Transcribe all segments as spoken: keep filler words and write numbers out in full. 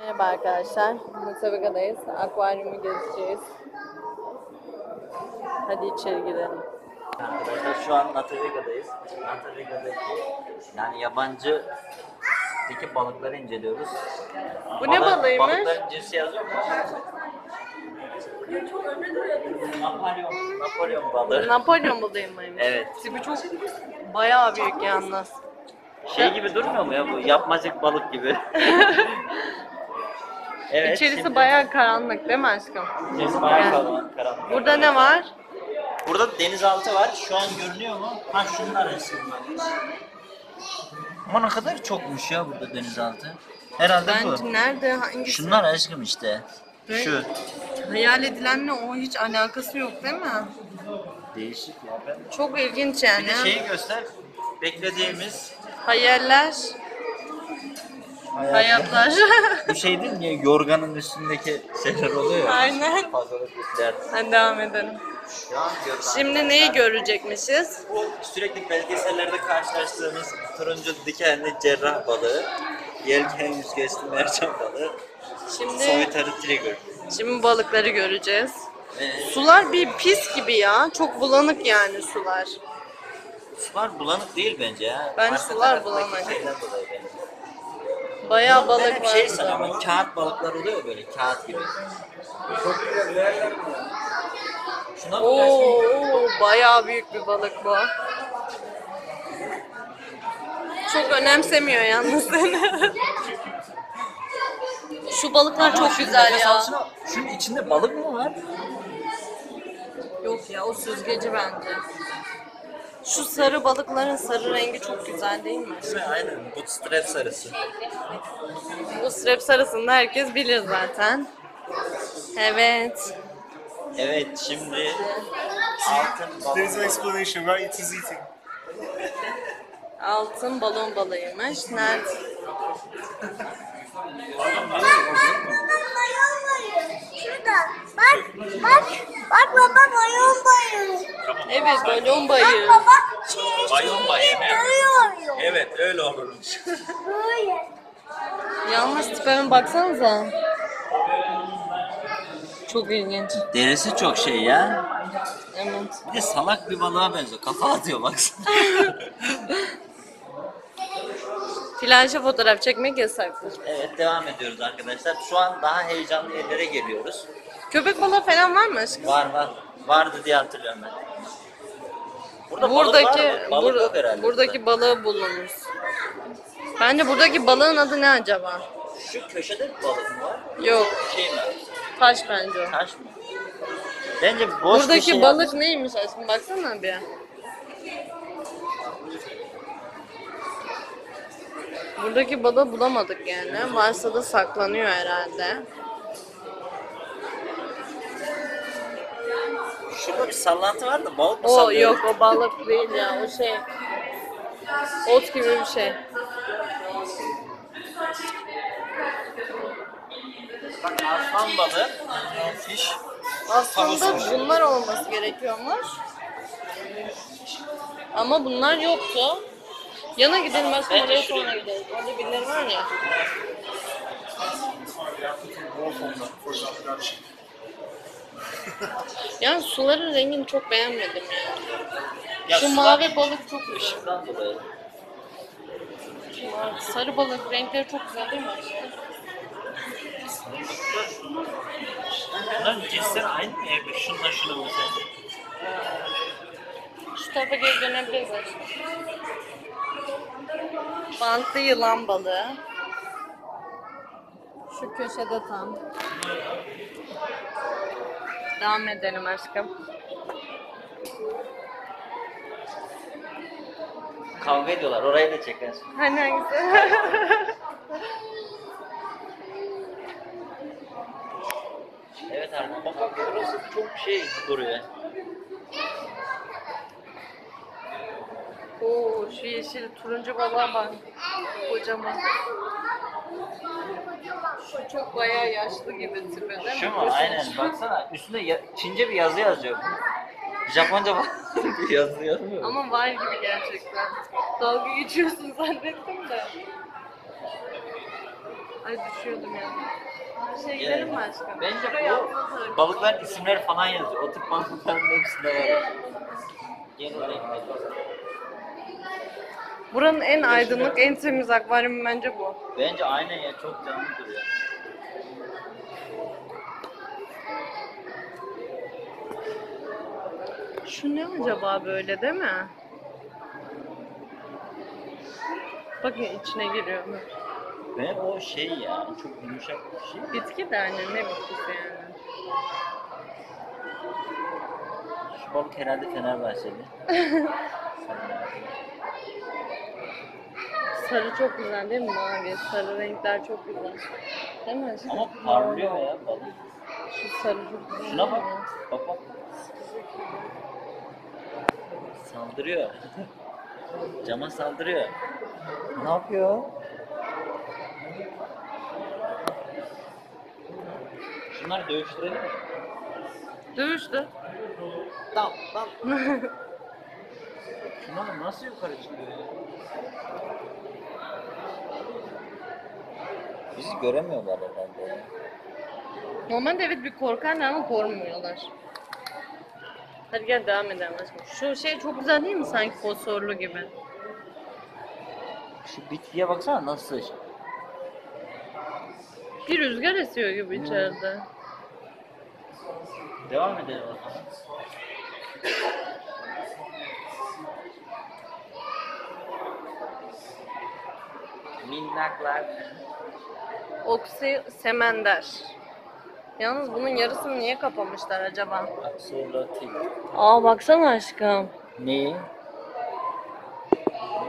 Merhaba arkadaşlar, Natavega'dayız. Akvaryumu gezeceğiz. Hadi içeri girelim. Arkadaşlar şu an Natavega'dayız. Natavega'daki yani yabancı teki balıkları inceliyoruz. Bu Balı, ne balığıymış? Balıkların cinsi yazıyor mu? Napolyon, Napolyon balığı. Napolyon balığıymış. Evet. Bu çok bayağı büyük yalnız. Şey gibi durmuyor mu ya bu? Yapmacık balık gibi. Evet, İçerisi şimdi... bayağı karanlık değil mi aşkım? İçerisi bayağı yani. karanlık, karanlık. Burada ne var? Burada denizaltı var. Şu an görünüyor mu? Ha şunlar resimler. Ama ne kadar çokmuş ya burada denizaltı. Herhalde ben bu. Nerede? Hangisi? Şunlar aşkım işte. Evet. Şu. Hayal edilenle o hiç alakası yok değil mi? Değişik ya. Ben... Çok ilginç yani. Bir de şeyi göster. Beklediğimiz. Hayaller. Hayatlar. Hayatlar. Bu şey değil mi? Yorganın üstündeki şeyler oluyor. Aynen. Pazarlık üstler. Hadi devam edelim. Şimdi neyi görecekmişiz? Bu sürekli belgesellerde karşılaştığımız turuncu dikenli cerrah balığı, yelken yüzgeçli mercan balığı, şimdi, Sovet Tiger. Şimdi balıkları göreceğiz. Evet. Sular bir pis gibi ya. Çok bulanık yani sular. Sular bulanık değil bence ya. Ben Arka sular bulanık. Bayağı balık var. Şey sanıyorum, kağıt balıklar oluyor böyle, kağıt gibi. Şuna ooo, bayağı büyük bir balık bu. Çok önemsemiyor yalnız seni. Şu balıklar çok güzel ya. Şunun içinde balık mı var? Yok ya, o süzgeci bence. Şu sarı balıkların sarı rengi çok güzel değil mi? Evet, aynen. Bu stref sarısı. Bu stref sarısını herkes bilir zaten. Evet. Evet, şimdi altın balon. There's an explanation why it is eating. Altın balon balığıymış. Nerede? Balon balığı. Şurada. Bak, bak. Bak baba, balon bayı. Evet, balon bayı. Bak baba, balon bayı. Evet, öyle olurmuş. Böyle. Yalnız tipeme baksanıza. Çok ilginç. Derisi çok şey ya. Evet. Bir de salak bir balığa benziyor. Kafa atıyor baksana. Plajda fotoğraf çekmek yasaktır. Evet, devam ediyoruz arkadaşlar. Şu an daha heyecanlı yerlere geliyoruz. Köpek balığı falan var mı aşkım? Var var. Vardı diye hatırlıyorum ben. Burada buradaki balık var, balık bur buradaki burada. Balığı bulunmuş. Bence buradaki balığın adı ne acaba? Şu köşede bir balık mı var? Yok. Şey mi? Taş bence o. Taş mı? Bence boş buradaki bir şey balık yapmış. Neymiş aşkım? Baksana bir. Buradaki balığı bulamadık yani. Varsa da saklanıyor herhalde. Şurada bir sallantı var da balık mı o, sallıyor? Yok, o balık değil ya, o şey. Ot gibi bir şey. Bak aslan balığı, fiş. Aslında bunlar olması gerekiyormuş. Ama bunlar yoktu. Yana gidelim aslında, evet, oraya sonra gidelim. Orada birileri var ya. Yani suların rengini çok beğenmedim yani. Ya şu mavi balık çok ışıktan dolayı. Sarı balık renkleri çok güzel değil mi? Bunların cinsleri aynı mı? Şundan şuna mı? Şu tarafa geri dönebiliriz aslında. Bantlı yılan balığı. Şu köşede tam. Devam edelim aşkım. Kavga ediyorlar, oraya da çeker. Hani hangisi? Evet abi, bakın burası çok şey duruyor. Oo, şu yeşil turuncu balığa bak. Kocaman. Şu çok bayağı yaşlı gibi tipi değil mi? Şu mu? Aynen. Baksana üstünde Çince bir yazı yazıyor. Japonca bir yazı yazmıyor. Ama var gibi gerçekten. Dalga geçiyorsun zannettim de. Ay düşüyordum ya. Şeylerim yani, başka. Bence bu balıklar isimler falan yazıyor. O tip balıkların hepsinde var. Gel oraya. Buranın en aydınlık, en temiz akvaryumu bence bu. Bence aynen ya, çok canlıdır ya. Şu ne acaba böyle, değil mi? Bakın içine giriyor. Ve o şey ya, çok yumuşak bir şey. Bitki de hani, ne bitkisi yani. Şu balık herhalde Fenerbahçeli. Sarı çok güzel değil mi mavi? Sarı renkler çok güzel. Değil mi? Şu ama parlıyor ya balık. Şu sarı çok güzel. Şuna bak. Bak bak. Saldırıyor. Cama saldırıyor. Ne yapıyor? Şunları dövüştürelim mi? Dövüştü. Dal, dal. Şunlar nasıl yukarı çıkıyor? Bizi göremiyorlar herhalde. Normalde evet bir korkarlar ama korkmuyorlar. Hadi gel devam edelim aşkım. Şu şey çok güzel değil mi sanki, fosforlu gibi? Şu bitkiye baksana nasıl? Bir rüzgar esiyor gibi hmm. içeride. Devam edelim bakalım. Minnaklar. Oksi semender. Yalnız bunun yarısını niye kapamışlar acaba? Absolatil. Aa baksana aşkım. Neyi?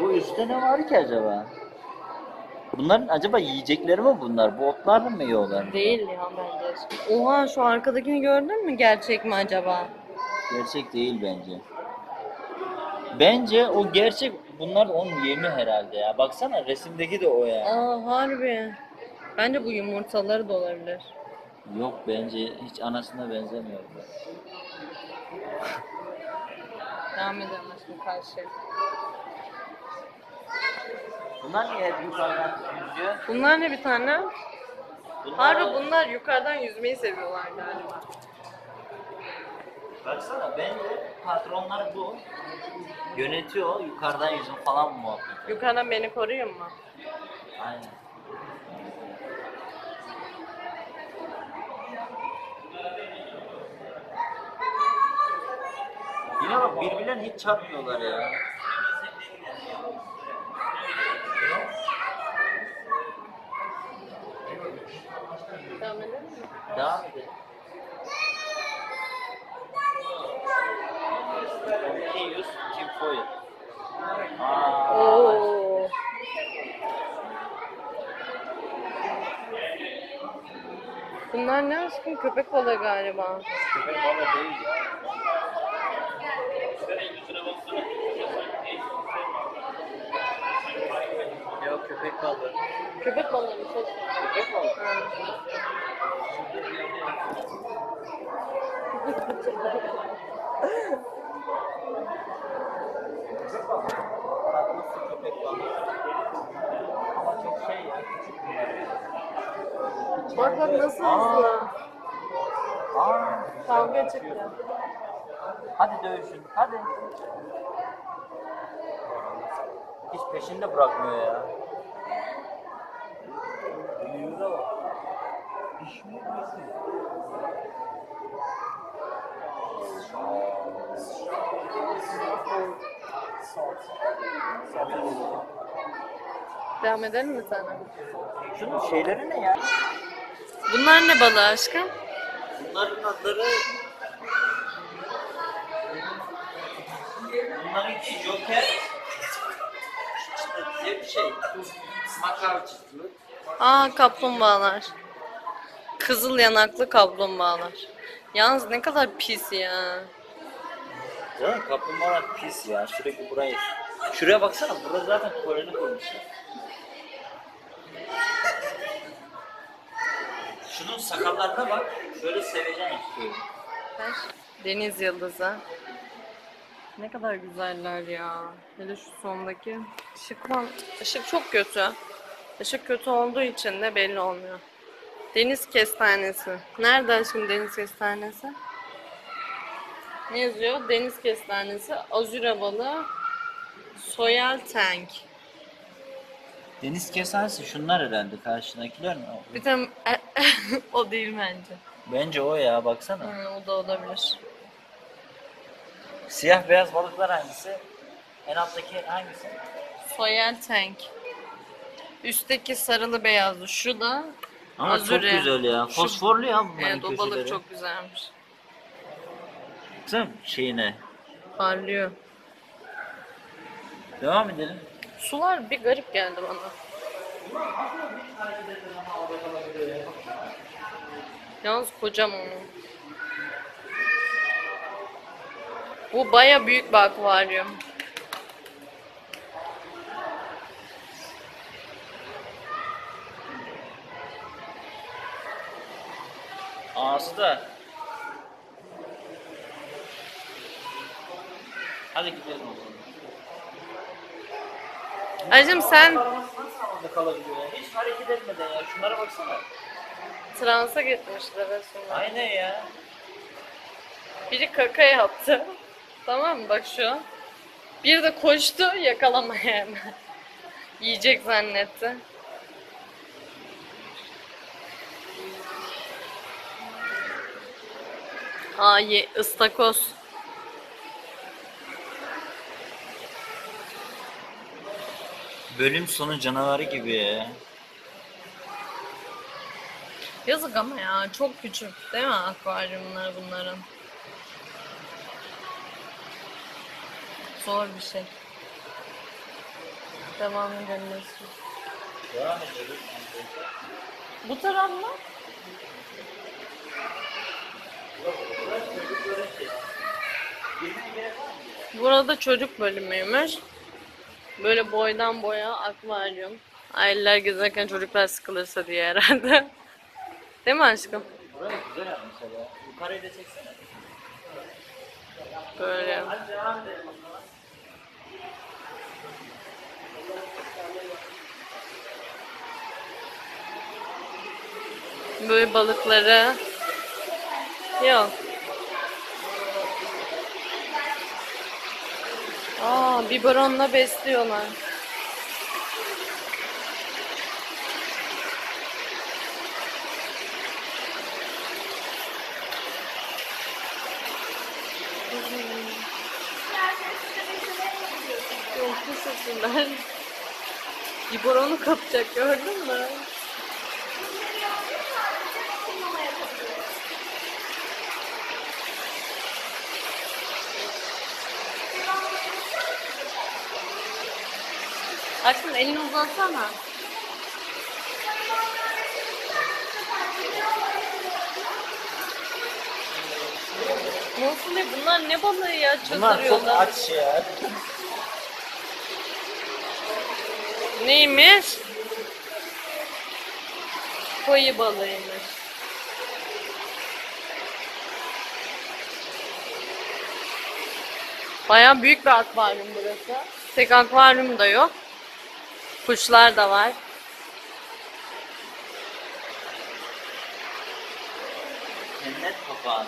Bu üstte ne var ki acaba? Bunların acaba yiyecekleri mi bunlar? Bu otlarla mı yiyorlar? Değil ya bence. Oha şu arkadakini gördün mü? Gerçek mi acaba? Gerçek değil bence. Bence o gerçek. Bunlar da onun yemi herhalde ya. Baksana resimdeki de o ya. Aa harbi. Bence bu yumurtaları da olabilir. Yok bence hiç anasına benzemiyor bu. Devam edelim aşkım karşı. Bunlar niye hep yukarıdan yüzüyor? Bunlar ne bir tane? Bunlar... Harbi bunlar yukarıdan yüzmeyi seviyorlar galiba. Baksana bence patronlar bu. Yönetiyor yukarıdan yüzüm falan mı muhabbet? Yukarıdan beni koruyor mu? Aynen. Yine bak birbirlerine hiç çarpmıyorlar ya. Devam edelim mi? Devam edelim. Keyus, Kim Foyel. Ooo. Bunlar ne aşkım? Köpek balığı galiba. Köpek balığı değil. Yok köpek balığı. Köpek balığı mı? Köpek balığı. Köpek balığı. Tatlısı köpek balığı. Ama çok şey ya, küçük bir. Bak bak nasıl hızlı. Kavga çıktı. Hadi dövüşün, hadi. Hiç peşinde bırakmıyor ya. Yürüyorlar. İşmiyor musun? Devam edelim mi sana? Şunun şeyleri ne ya? Bunlar ne balığı aşkım? Bunların adları... Bunların iki joker. Ne bir şey? Makarçıklı. Aa kaplumbağalar. Kızıl yanaklı kaplumbağalar. Yalnız ne kadar pis ya. Ya kaplumbağalar pis ya. Sürekli burayı. Şuraya baksana. Burada zaten koloni kurmuşlar. Şunun sakallarına bak. Şöyle seveceğim istiyorum. Deniz yıldızı. Ne kadar güzeller ya. Hele şu sondaki. Işık, ışık çok kötü. Işık kötü olduğu için de belli olmuyor. Deniz kestanesi. Nerede şimdi deniz kestanesi? Ne yazıyor? Deniz kestanesi, Azürovalı, Soyal tank. Deniz kestanesi şunlar herhalde, karşıdakiler mi? Bir tane o değil bence. Bence o ya, baksana. Hı, o da olabilir. Siyah beyaz balıklar hangisi? En alttaki hangisi? Foyel tank. Üstteki sarılı beyazlı. Şu da ama azure. Çok güzel ya. Fosforlu ya bunların evet, köşeleri. Evet, o balık çok güzelmiş. Güzel mi? Şeyine. Parlıyor. Devam edelim. Sular bir garip geldi bana. Yalnız kocaman. Bu baya büyük bir akvaryum. Ağzı da. Hadi gidelim o zaman. Acım sen... Hiç hareket etmeden ya. Şunlara baksana. Transa gitmişler aslında. Aynen ya. Biri kaka yaptı. Tamam mı? Bak şu. Bir de koştu yakalamaya hemen. Yiyecek zannetti. Ay, ıstakoz. Bölüm sonu canavarı gibi ya. Yazık ama ya, çok küçük değil mi akvaryumlar bunların? Zor bir şey. Devamlı dönmesi. Devam edelim. Bu taraf mı? Burada çocuk bölümüymüş. Böyle boydan boya akvaryum. Aileler gezerken çocuklar sıkılırsa diye herhalde. Değil mi aşkım? Burayı güzel yapmışlar ya. Yukarıya da çeksene. Böyle. Böyle balıkları. Yok. Aa, biberonla besliyorlar. Yok, kısırsınlar. Biberonu kapacak, gördün mü? Aşkım elini uzatsana. Nasıl ne? Bunlar ne balığı ya? Bunlar çok aç ya. Neymiş? Koyu balığıymış. Bayağı büyük bir akvaryum burası. Tek akvaryum da yok. Kuşlar da var. Cennet kapağı.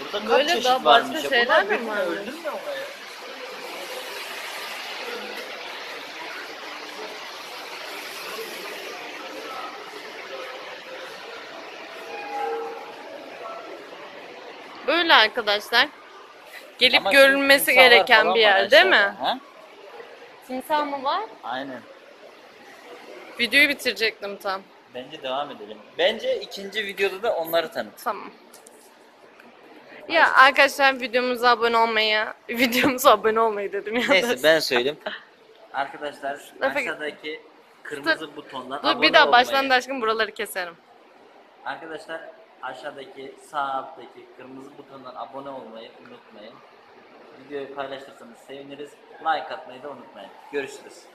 Burada kaç böyle çeşit varmış? Başka şeyler mi var? Öldün mü oraya? Böyle arkadaşlar. Gelip ama görülmesi gereken bir yer değil mi? He? Timsah mı var? Aynen. Videoyu bitirecektim tam. Bence devam edelim. Bence ikinci videoda da onları tanıt. Tamam. Ya hadi. Arkadaşlar videomuza abone olmayı, videomuza abone olmayı dedim ya. Neyse ben söyleyeyim. Arkadaşlar aşağıdaki kırmızı dur, butondan dur, abone olmayı. Bir daha baştan da aşkım buraları keserim. Arkadaşlar aşağıdaki sağ alttaki kırmızı butondan abone olmayı unutmayın. Videoyu paylaşırsanız seviniriz. Like atmayı da unutmayın. Görüşürüz.